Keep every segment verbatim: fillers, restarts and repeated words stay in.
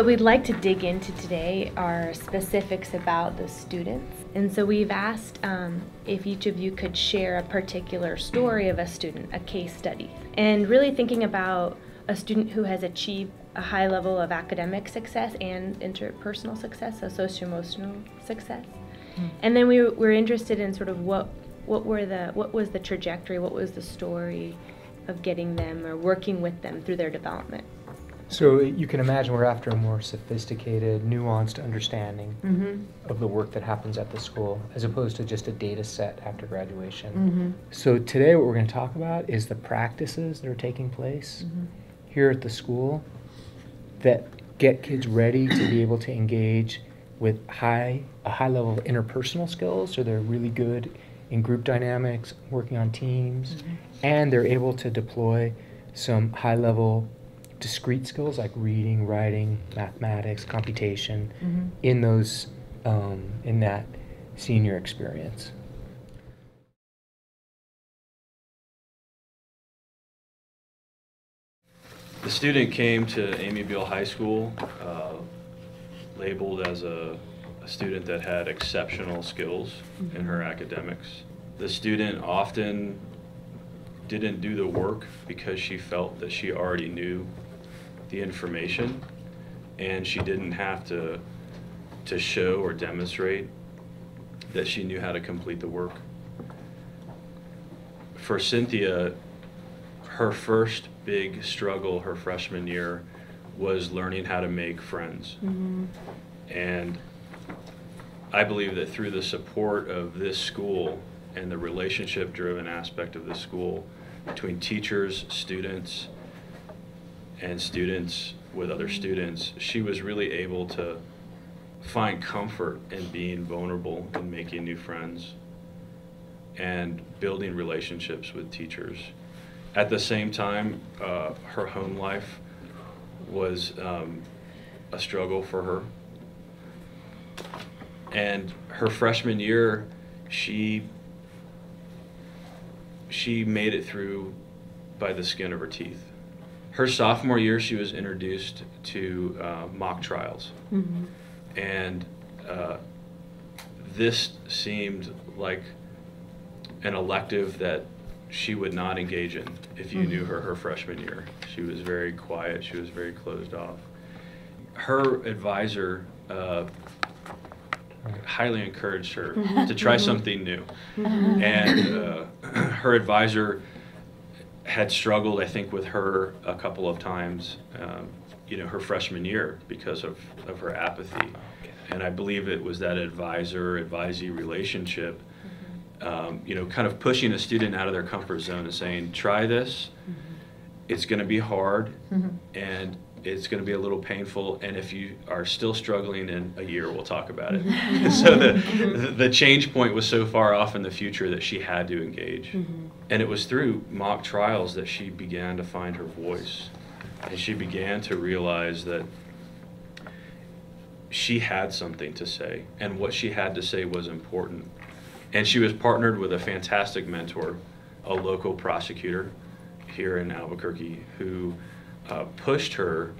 What we'd like to dig into today are specifics about the students. And so we've asked um, if each of you could share a particular story of a student, a case study. And really thinking about a student who has achieved a high level of academic success and interpersonal success, so socio-emotional success. Mm-hmm. And then we were interested in sort of what, what, were the, what was the trajectory, what was the story of getting them or working with them through their development. So you can imagine we're after a more sophisticated, nuanced understanding mm-hmm. of the work that happens at the school, as opposed to just a data set after graduation. Mm-hmm. So today what we're going to talk about is the practices that are taking place mm-hmm. here at the school that get kids ready to be able to engage with high, a high level of interpersonal skills, so they're really good in group dynamics, working on teams, mm-hmm. and they're able to deploy some high level discrete skills like reading, writing, mathematics, computation, mm-hmm. in those, um, in that senior experience. The student came to Amy Biehl High School uh, labeled as a, a student that had exceptional skills mm-hmm. in her academics. The student often didn't do the work because she felt that she already knew the information, and she didn't have to to show or demonstrate that she knew how to complete the work. For Cynthia, her first big struggle her freshman year was learning how to make friends. Mm-hmm. And I believe that through the support of this school and the relationship-driven aspect of the school between teachers, students, and students with other students, she was really able to find comfort in being vulnerable and making new friends and building relationships with teachers. At the same time, uh, her home life was um, a struggle for her. And her freshman year, she she made it through by the skin of her teeth. Her sophomore year, she was introduced to uh, mock trials. Mm-hmm. And uh, this seemed like an elective that she would not engage in if you mm-hmm. knew her her freshman year. She was very quiet, she was very closed off. Her advisor uh, highly encouraged her to try something new. And uh, her advisor had struggled, I think, with her a couple of times, um, you know, her freshman year because of, of her apathy. And I believe it was that advisor-advisee relationship Um, you know, kind of pushing a student out of their comfort zone and saying, try this, mm-hmm. it's going to be hard, mm-hmm. and it's going to be a little painful, and if you are still struggling in a year, we'll talk about it. Mm-hmm. So the, the change point was so far off in the future that she had to engage. Mm-hmm. And it was through mock trials that she began to find her voice, and she began to realize that she had something to say, and what she had to say was important. And she was partnered with a fantastic mentor, a local prosecutor here in Albuquerque, who uh, pushed her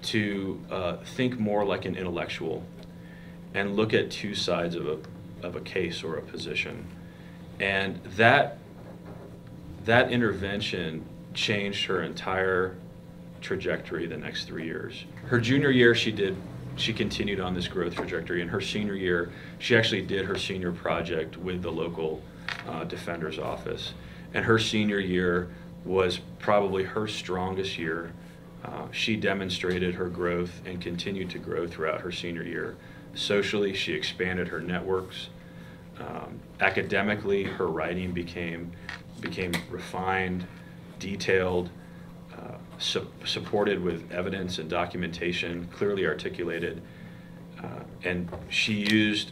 to uh, think more like an intellectual and look at two sides of a, of a case or a position. And that, that intervention changed her entire trajectory the next three years. Her junior year, she did She continued on this growth trajectory. In her senior year, she actually did her senior project with the local uh, defender's office. And her senior year was probably her strongest year. Uh, she demonstrated her growth and continued to grow throughout her senior year. Socially, she expanded her networks. Um, academically, her writing became, became refined, detailed, Uh, su supported with evidence and documentation, clearly articulated, uh, and she used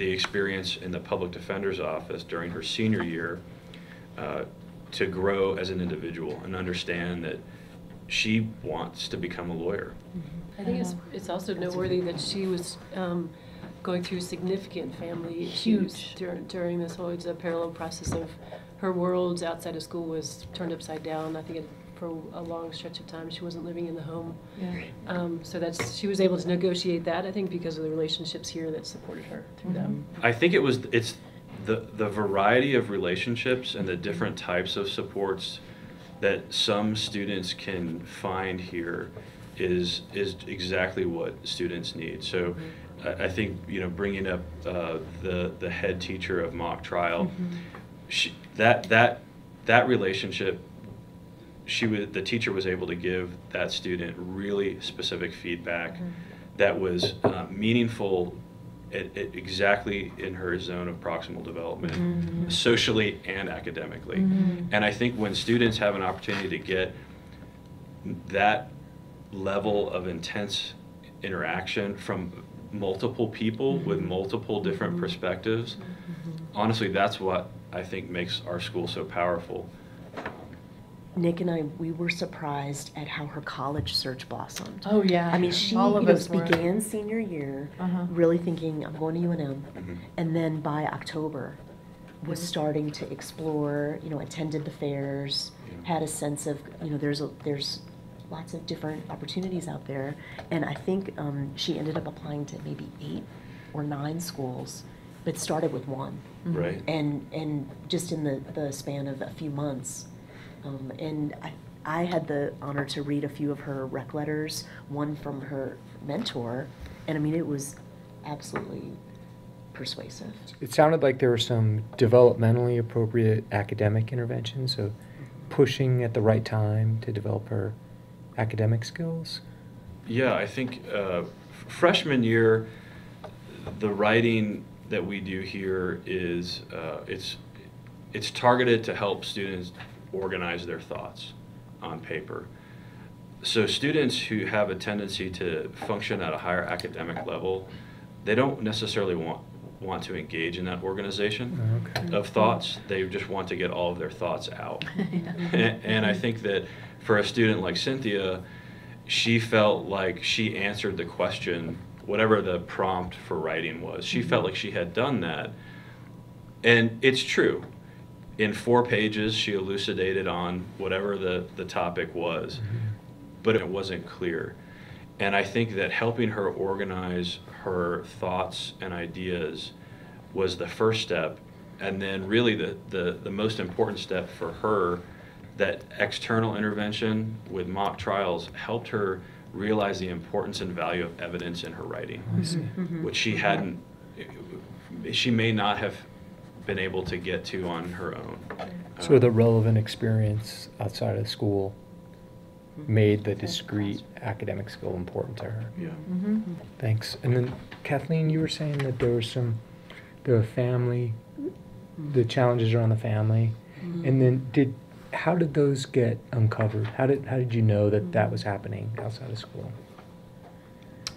the experience in the public defender's office during her senior year uh, to grow as an individual and understand that she wants to become a lawyer. I think it's, it's also noteworthy that she was um, going through significant family issues dur during this whole, it's a parallel process of her world outside of school was turned upside down. I think it for a long stretch of time. She wasn't living in the home. Yeah. Um, so that's, she was able to negotiate that, I think, because of the relationships here that supported her through mm-hmm. that. I think it was, it's the, the variety of relationships and the different types of supports that some students can find here is, is exactly what students need. So mm-hmm. I, I think, you know, bringing up uh, the, the head teacher of mock trial, mm-hmm. she, that, that, that relationship, she was, the teacher was able to give that student really specific feedback mm-hmm. that was uh, meaningful at, at exactly in her zone of proximal development, mm-hmm. socially and academically. Mm-hmm. And I think when students have an opportunity to get that level of intense interaction from multiple people mm-hmm. with multiple different mm-hmm. perspectives, mm-hmm. honestly, that's what I think makes our school so powerful. Nick and I, we were surprised at how her college search blossomed. Oh yeah. I mean, she All of you us know, began were. senior year uh-huh. really thinking, I'm going to U N M, mm-hmm. and then by October was mm-hmm. starting to explore, you know, attended the fairs, yeah. had a sense of, you know, there's a, there's lots of different opportunities out there, and I think um, she ended up applying to maybe eight or nine schools. But started with one, right? And and just in the, the span of a few months, um, and I, I had the honor to read a few of her rec letters, one from her mentor, and I mean it was absolutely persuasive. It sounded like there were some developmentally appropriate academic interventions, so pushing at the right time to develop her academic skills. Yeah, I think uh, freshman year, the writing that we do here is uh, it's it's targeted to help students organize their thoughts on paper. So students who have a tendency to function at a higher academic level, they don't necessarily want want to engage in that organization okay. of thoughts. They just want to get all of their thoughts out. yeah. and, and I think that for a student like Cynthia, she felt like she answered the question, whatever the prompt for writing was. She felt like she had done that, and it's true. In four pages, she elucidated on whatever the, the topic was, mm-hmm. but it wasn't clear. And I think that helping her organize her thoughts and ideas was the first step, and then really the, the, the most important step for her, that external intervention with mock trials helped her realize the importance and value of evidence in her writing, mm-hmm. which she hadn't, she may not have been able to get to on her own. So um, the relevant experience outside of school made the discrete academic skill important to her. Yeah. Mm-hmm. Thanks. And then Kathleen, you were saying that there was some, there were family, the challenges around the family, mm-hmm. and then did. How did those get uncovered? How did how did you know that that was happening outside of school?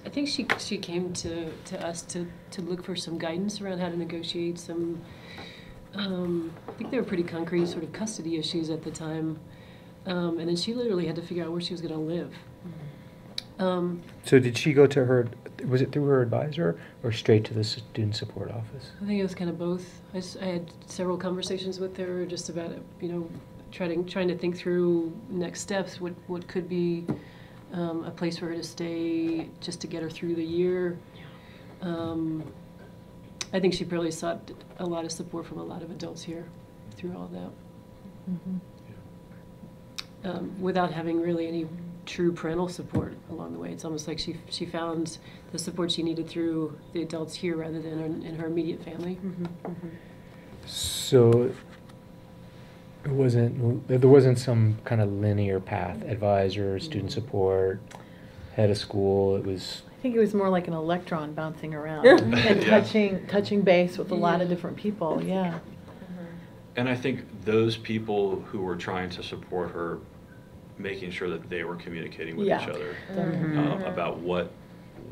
I think she she came to, to us to, to look for some guidance around how to negotiate some. Um, I think they were pretty concrete sort of custody issues at the time, um, and then she literally had to figure out where she was going to live. Um, so did she go to her? Was it through her advisor or straight to the student support office? I think it was kind of both. I, I had several conversations with her just about you know. Trying trying to think through next steps, what what could be um, a place for her to stay just to get her through the year. Um, I think she probably sought a lot of support from a lot of adults here through all that, mm-hmm. um, without having really any true parental support along the way. It's almost like she she found the support she needed through the adults here rather than in, in her immediate family. Mm-hmm. Mm-hmm. So. It wasn't, there wasn't some kind of linear path, advisor, student support, head of school, it was... I think it was more like an electron bouncing around and yeah. touching, touching base with a lot of different people, yeah. And I think those people who were trying to support her, making sure that they were communicating with yeah. each other mm-hmm. um, about what,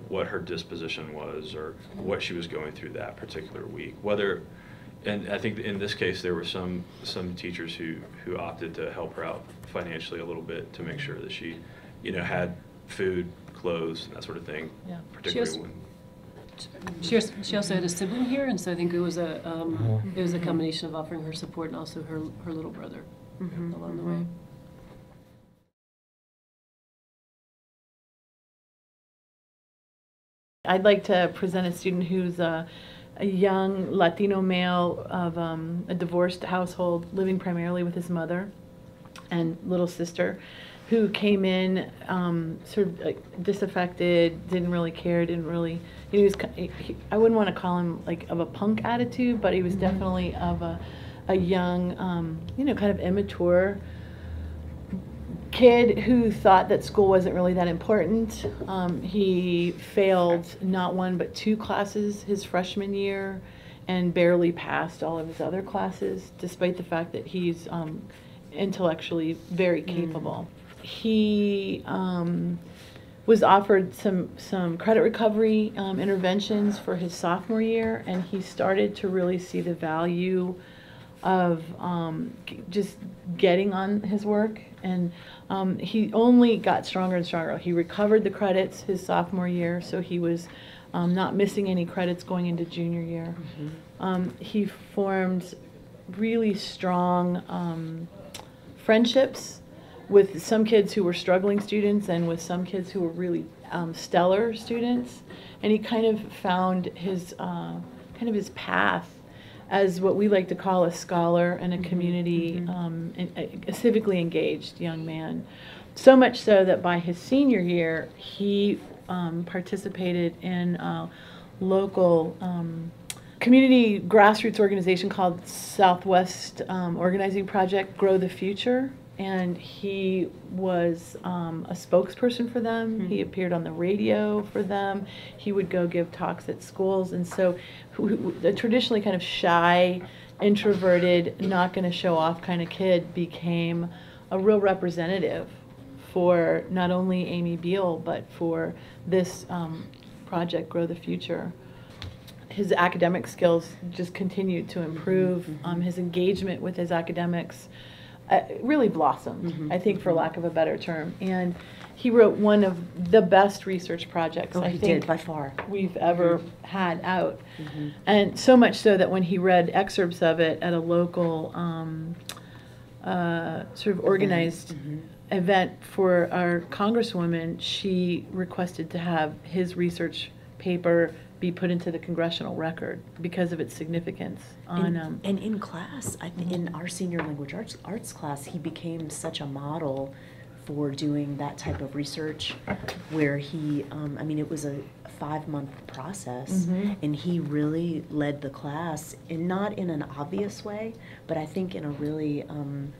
what her disposition was or what she was going through that particular week, whether... And I think in this case there were some some teachers who who opted to help her out financially a little bit to make sure that she, you know, had food, clothes, and that sort of thing. Yeah. Particularly she also, when she also, she also had a sibling here, and so I think it was a um, mm-hmm. it was a combination of offering her support and also her her little brother mm-hmm. along the way. I'd like to present a student who's a, a young Latino male of um, a divorced household, living primarily with his mother and little sister, who came in um, sort of like disaffected, didn't really care, didn't really, he was, he, I wouldn't want to call him like of a punk attitude, but he was definitely of a, a young, um, you know, kind of immature kid who thought that school wasn't really that important. Um, he failed not one but two classes his freshman year and barely passed all of his other classes, despite the fact that he's um, intellectually very capable. Mm. He um, was offered some, some credit recovery um, interventions for his sophomore year, and he started to really see the value of um, just getting on his work. And um, he only got stronger and stronger. He recovered the credits his sophomore year, so he was um, not missing any credits going into junior year. Mm-hmm. Um, he formed really strong um, friendships with some kids who were struggling students and with some kids who were really um, stellar students. And he kind of found his, uh, kind of his path as what we like to call a scholar and a community, mm-hmm. um, and a civically engaged young man. So much so that by his senior year, he um, participated in a local um, community grassroots organization called Southwest um, Organizing Project, Grow the Future. And he was um, a spokesperson for them. Mm-hmm. He appeared on the radio for them. He would go give talks at schools. And so the traditionally kind of shy, introverted, not going to show off kind of kid became a real representative for not only Amy Biehl, but for this um, project, Grow the Future. His academic skills just continued to improve. Mm-hmm. um, his engagement with his academics Uh, really blossomed, mm-hmm. I think, for lack of a better term. And he wrote one of the best research projects oh, I he think did, by far. we've ever mm-hmm. had out. Mm-hmm. And so much so that when he read excerpts of it at a local um, uh, sort of organized mm-hmm. event for our congresswoman, she requested to have his research paper be put into the congressional record because of its significance. On, and, um, and in class, I th in our senior language arts, arts class, he became such a model for doing that type of research where he, um, I mean, it was a five-month process, mm-hmm. and he really led the class, and not in an obvious way, but I think in a really, um,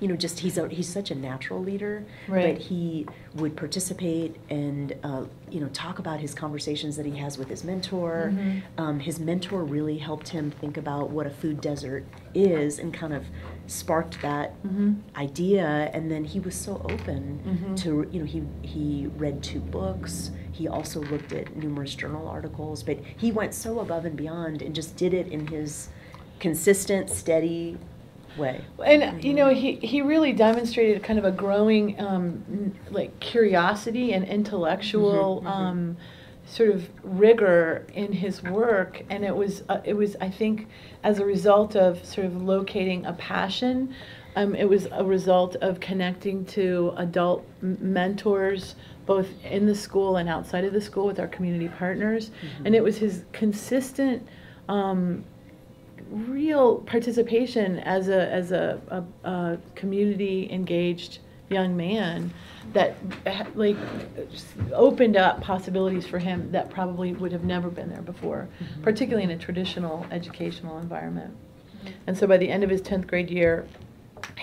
you know, just he's a, he's such a natural leader, right. But he would participate and uh, you know, talk about his conversations that he has with his mentor. Mm-hmm. um, his mentor really helped him think about what a food desert is and kind of sparked that mm-hmm. idea. And then he was so open mm-hmm. to, you know, he he read two books. He also looked at numerous journal articles, but he went so above and beyond and just did it in his consistent, steady way. And you know, he he really demonstrated kind of a growing um, like curiosity and intellectual mm-hmm, mm-hmm. Um, sort of rigor in his work, and it was uh, it was I think as a result of sort of locating a passion. Um, it was a result of connecting to adult m mentors both in the school and outside of the school with our community partners, mm-hmm. and it was his consistent Um, real participation as a as a, a, a community engaged young man that like opened up possibilities for him that probably would have never been there before, mm-hmm. particularly in a traditional educational environment. Mm-hmm. And so by the end of his tenth grade year,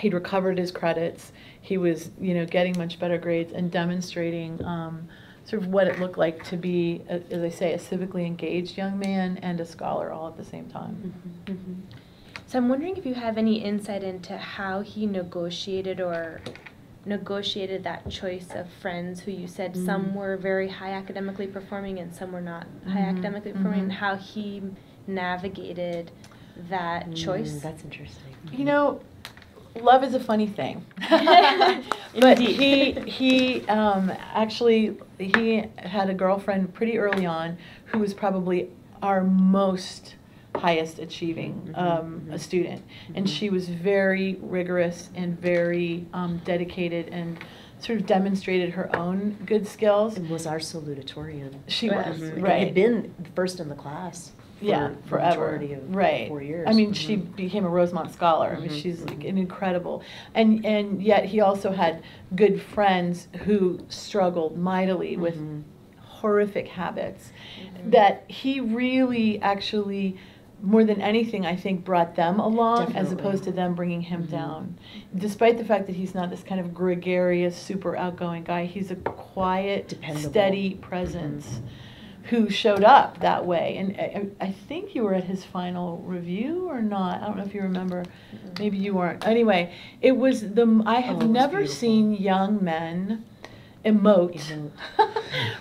he'd recovered his credits. He was, you know, getting much better grades and demonstrating um, sort of what it looked like to be, as I say, a civically engaged young man and a scholar all at the same time. Mm-hmm. Mm-hmm. So I'm wondering if you have any insight into how he negotiated or negotiated that choice of friends who you said mm-hmm. some were very high academically performing and some were not mm-hmm. high academically performing, mm-hmm. and how he navigated that mm-hmm. choice. That's interesting. Mm-hmm. You know, love is a funny thing, but he he um, actually he had a girlfriend pretty early on who was probably our most highest achieving um, a student, and she was very rigorous and very um, dedicated and sort of demonstrated her own good skills. And was our salutatorian. She was, mm-hmm. right. It had been first in the class. For, yeah, forever. Of right. Four years. I mean, mm-hmm. she became a Rosemont Scholar. I mean, mm-hmm. she's mm-hmm. like an incredible, and and yet he also had good friends who struggled mightily mm-hmm. with horrific habits, mm-hmm. that he really actually, more than anything, I think, brought them along. Definitely. As opposed to them bringing him mm-hmm. down. Despite the fact that he's not this kind of gregarious, super outgoing guy, he's a quiet, dependable, steady presence. Mm-hmm. Who showed up that way. And I, I think you were at his final review or not. I don't know if you remember. Maybe you weren't. Anyway, it was the, I have oh, never beautiful. seen young men emote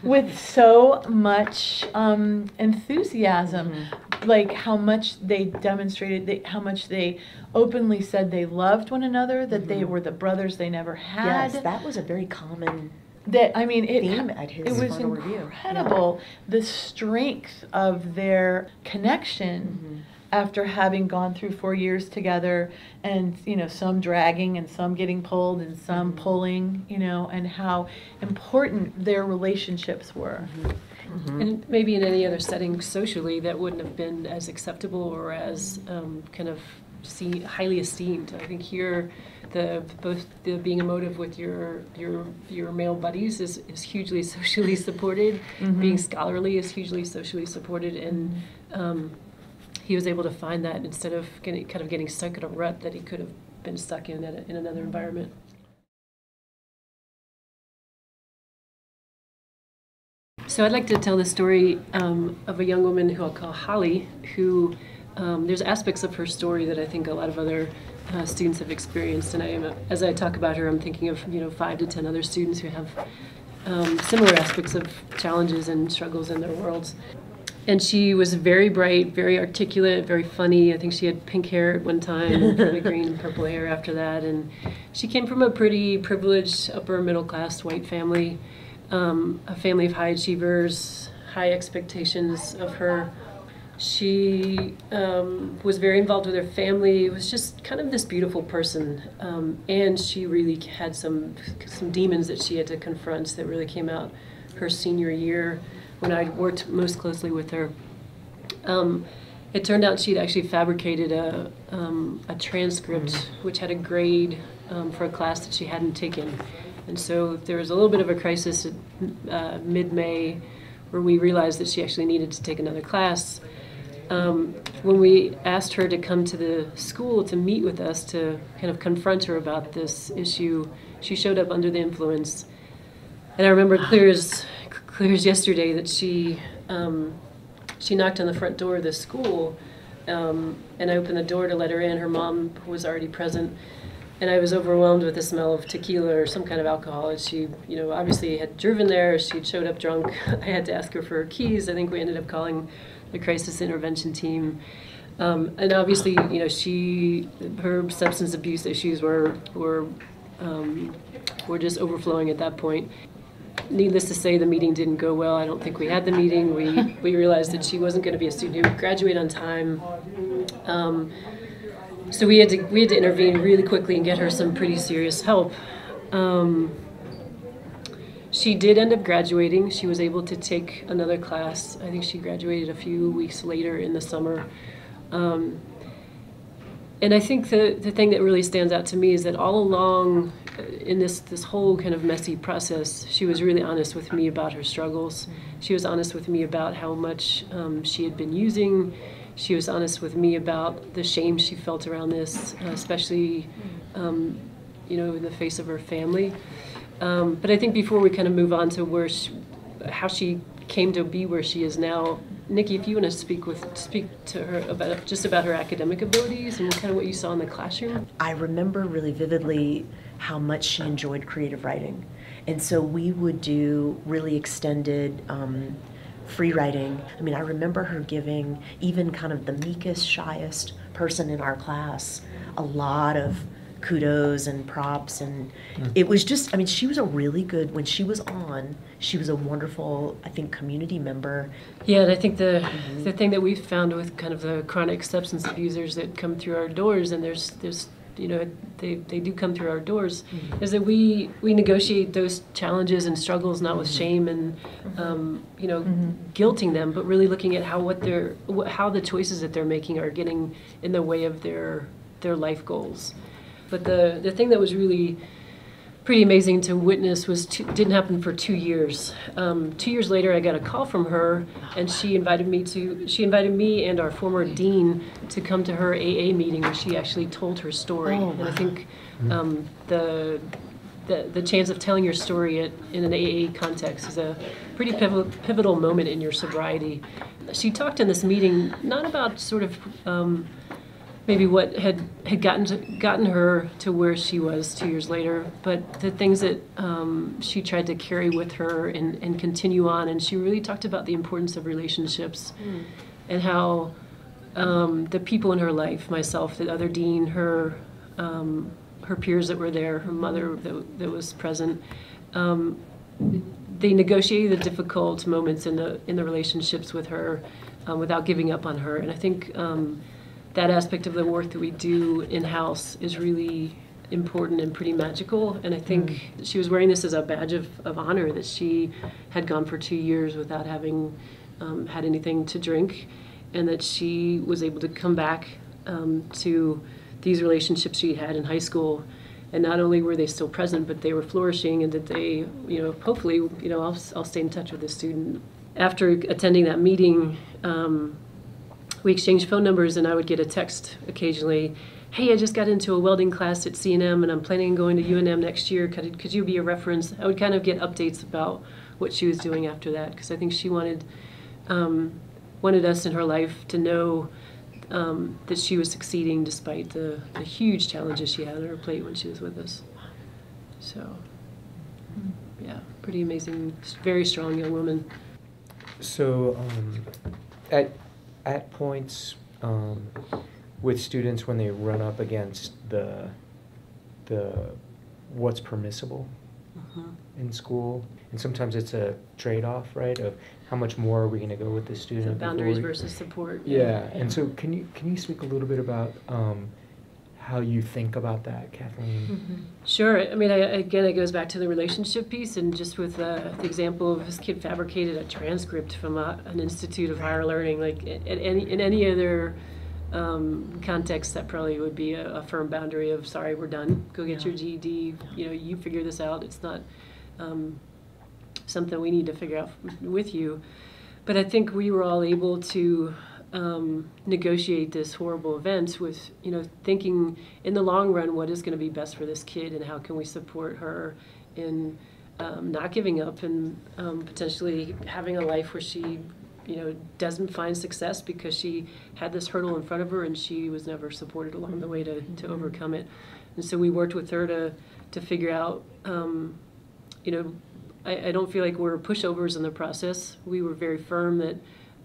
with so much um, enthusiasm, mm-hmm. like how much they demonstrated, they, how much they openly said they loved one another, that mm-hmm. they were the brothers they never had. Yes, that was a very common... That I mean, it, it was incredible, yeah. the strength of their connection mm-hmm. after having gone through four years together, and you know, some dragging and some getting pulled and some mm-hmm. pulling, you know, and how important their relationships were. Mm-hmm. Mm-hmm. And maybe in any other setting socially that wouldn't have been as acceptable or as um, kind of see, highly esteemed. I think here, the both the being emotive with your your your male buddies is, is hugely socially supported. Mm-hmm. Being scholarly is hugely socially supported, and um, he was able to find that instead of getting, kind of getting stuck in a rut that he could have been stuck in at a, in another environment. So I'd like to tell the story um, of a young woman who I'll call Holly, who. Um, there's aspects of her story that I think a lot of other uh, students have experienced, and I am, as I talk about her, I'm thinking of you know five to ten other students who have um, similar aspects of challenges and struggles in their worlds. And she was very bright, very articulate, very funny. I think she had pink hair at one time, and probably green and purple hair after that. And she came from a pretty privileged, upper middle class white family, um, a family of high achievers, high expectations of her. She um, was very involved with her family, was just kind of this beautiful person, um, and she really had some some demons that she had to confront that really came out her senior year when I worked most closely with her. Um, it turned out she'd actually fabricated a, um, a transcript mm-hmm. which had a grade um, for a class that she hadn't taken. And so there was a little bit of a crisis at uh, mid-May where we realized that she actually needed to take another class. Um, when we asked her to come to the school to meet with us to kind of confront her about this issue, she showed up under the influence. And I remember clear as, clear as yesterday that she, um, she knocked on the front door of the school, um, and I opened the door to let her in. Her mom was already present, and I was overwhelmed with the smell of tequila or some kind of alcohol. And she, you know, obviously had driven there. She showed up drunk. I had to ask her for her keys. I think we ended up calling the crisis intervention team, um, and obviously, you know, she, her substance abuse issues were were um, were just overflowing at that point. Needless to say, the meeting didn't go well. I don't think we had the meeting. We we realized that she wasn't going to be a student who would graduate on time. Um, so we had to we had to intervene really quickly and get her some pretty serious help. Um, She did end up graduating. She was able to take another class. I think she graduated a few weeks later in the summer. Um, and I think the, the thing that really stands out to me is that all along in this, this whole kind of messy process, she was really honest with me about her struggles. She was honest with me about how much um, she had been using. She was honest with me about the shame she felt around this, uh, especially um, you know, in the face of her family. Um, but I think before we kind of move on to where she, how she came to be where she is now, Nikki, if you want to speak with speak to her about just about her academic abilities and kind of what you saw in the classroom. I remember really vividly how much she enjoyed creative writing, and so we would do really extended um, free writing. I mean, I remember her giving even kind of the meekest, shyest person in our class a lot of kudos and props, and it was just, I mean, she was a really good, when she was on, she was a wonderful, I think, community member. Yeah, and I think the mm-hmm. the thing that we've found with kind of the chronic substance abusers that come through our doors, and there's there's you know, they, they do come through our doors, mm-hmm. is that we, we negotiate those challenges and struggles not with shame and, um, you know, mm-hmm. guilting them, but really looking at how what they're, how the choices that they're making are getting in the way of their their life goals. But the, the thing that was really pretty amazing to witness was two, didn't happen for two years. Um, two years later, I got a call from her, and she invited me to she invited me and our former dean to come to her A A meeting where she actually told her story. Oh, wow. And I think um, the, the the chance of telling your story at, in an A A context is a pretty pivotal pivotal moment in your sobriety. She talked in this meeting not about sort of um, maybe what had, had gotten to, gotten her to where she was two years later, but the things that um, she tried to carry with her and, and continue on. And she really talked about the importance of relationships, mm. and how um, the people in her life, myself, the other dean, her um, her peers that were there, her mother that, that was present, um, they negotiated the difficult moments in the, in the relationships with her um, without giving up on her. And I think um, that aspect of the work that we do in-house is really important and pretty magical. And I think mm. she was wearing this as a badge of, of honor that she had gone for two years without having um, had anything to drink, and that she was able to come back um, to these relationships she had in high school. And not only were they still present, but they were flourishing, and that they, you know, hopefully, you know, I'll, I'll stay in touch with this student. After attending that meeting, um, we exchanged phone numbers, and I would get a text occasionally, hey, I just got into a welding class at C N M, and I'm planning on going to U N M next year. Could, could you be a reference? I would kind of get updates about what she was doing after that, because I think she wanted um, wanted us in her life to know um, that she was succeeding despite the, the huge challenges she had on her plate when she was with us. So, yeah, pretty amazing, very strong young woman. So, um, at... At points um, with students when they run up against the the what's permissible mm-hmm. in school, and sometimes it's a trade-off, right? Of how much more are we going to go with the student? So boundaries we, versus support. Yeah. yeah, and so can you can you speak a little bit about um, how you think about that, Kathleen? Mm-hmm. Sure. I mean, I, again, it goes back to the relationship piece, and just with uh, the example of this kid fabricated a transcript from a, an institute of higher learning. Like, in, in, in any other um, context, that probably would be a, a firm boundary of, sorry, we're done. Go get yeah. your G E D. You know, you figure this out. It's not um, something we need to figure out with you. But I think we were all able to Um, negotiate this horrible event with, you know, thinking in the long run what is going to be best for this kid, and how can we support her in um, not giving up, and um, potentially having a life where she, you know, doesn't find success because she had this hurdle in front of her and she was never supported along the way to, to mm-hmm. overcome it. And so we worked with her to, to figure out, um, you know, I, I don't feel like we're pushovers in the process. We were very firm that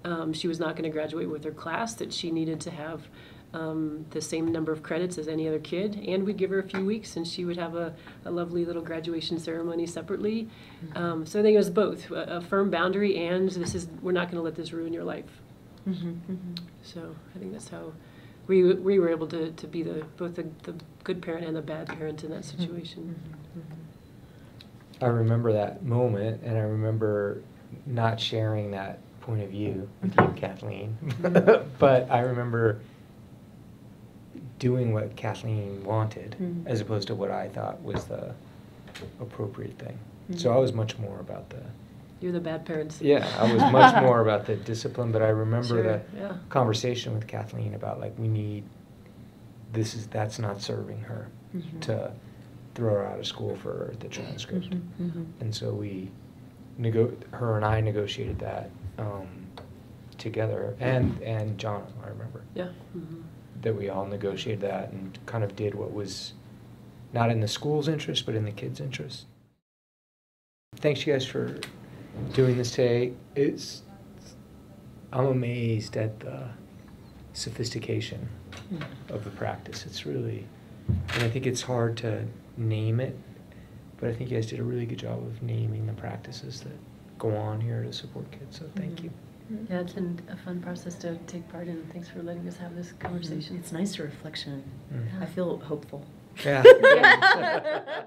Um, she was not going to graduate with her class, that she needed to have um, the same number of credits as any other kid, and we'd give her a few weeks and she would have a, a lovely little graduation ceremony separately. Um, so I think it was both, a, a firm boundary and this is, we're not going to let this ruin your life. Mm-hmm, mm-hmm. So I think that's how we, we were able to, to be the, both the, the good parent and the bad parent in that situation. Mm-hmm, mm-hmm. I remember that moment, and I remember not sharing that point of view with you, Kathleen, but I remember doing what Kathleen wanted mm-hmm. as opposed to what I thought was the appropriate thing. Mm-hmm. So I was much more about the... You're the bad parents. Yeah, I was much more about the discipline, but I remember sure, the yeah. conversation with Kathleen about, like, we need, this is, that's not serving her mm-hmm. to throw her out of school for the transcript. Mm-hmm. Mm-hmm. And so we, nego- her and I negotiated that Um, together, and and John, I remember, yeah, mm-hmm. that we all negotiated that and kind of did what was not in the school's interest, but in the kids' interest. Thanks, you guys, for doing this today. It's I'm amazed at the sophistication mm-hmm. of the practice. It's really, and I think it's hard to name it, but I think you guys did a really good job of naming the practices that go on here to support kids, so thank mm-hmm. you. Yeah, it's been a fun process to take part in. Thanks for letting us have this conversation. It's nice reflection. Mm. Yeah. I feel hopeful. Yeah.